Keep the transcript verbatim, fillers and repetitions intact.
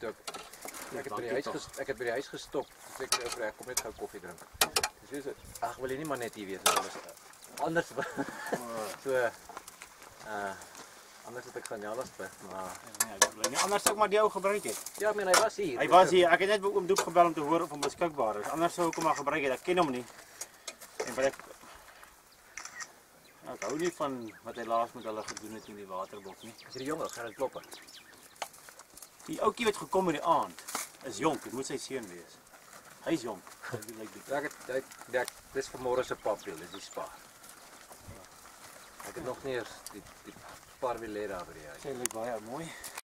En toen heb ik het bij ijs, ik het bij ijs gestopt. Dus ik zei, kom net, ga koffie drinken. Dus ze zei, ach, wil je niet maar net hier wezen? Anders, so, uh, anders heb ik van jou last bij. Maar... Anders ook maar jou gebruiken. Ja, maar hij was hier. Hij was hier. Ik heb net ook om Doep gebeld om te horen of hij beschikbaar is. Anders zou ik hem maar gebruiken, dat ken hem niet. En ik... ik hou niet van wat hij laatst met hulle gedoen het in die waterbok nie. Is die jongen, gaan het kloppen? Die oukie wat gekom in die aand is jonk, het moet sy seun wees. Hy is jonk. Dit is vanmorgen sy papwiel, dit is die spa. Ek het nog nie eers die, die paar wiel leren over die huis. Sy lyk baie mooi.